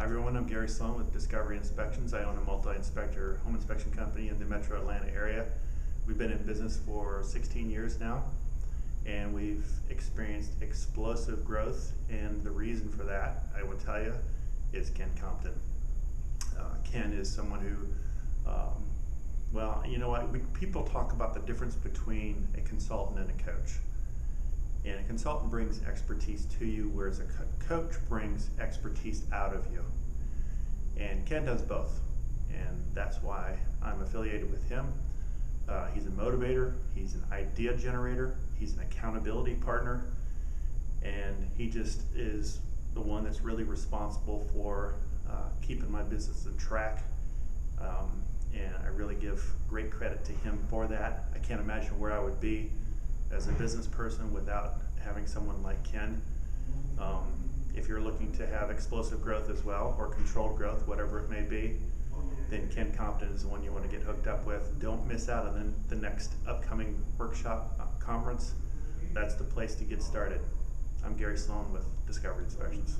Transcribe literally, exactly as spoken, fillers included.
Hi everyone, I'm Gary Sloan with Discovery Inspections. I own a multi-inspector home inspection company in the metro Atlanta area. We've been in business for sixteen years now, and we've experienced explosive growth, and the reason for that, I will tell you, is Ken Compton. Uh, Ken is someone who, um, well, you know what, we, people talk about the difference between a consultant and a coach. And a consultant brings expertise to you, whereas a co coach brings expertise out of you. And Ken does both, and that's why I'm affiliated with him. Uh, he's a motivator, he's an idea generator, he's an accountability partner, and he just is the one that's really responsible for uh, keeping my business on track. Um, and I really give great credit to him for that. I can't imagine where I would be as a business person without having someone like Ken. Um, if you're looking to have explosive growth as well, or controlled growth, whatever it may be, then Ken Compton is the one you want to get hooked up with. Don't miss out on the next upcoming workshop uh, conference. That's the place to get started. I'm Gary Sloan with Discovery Inspections.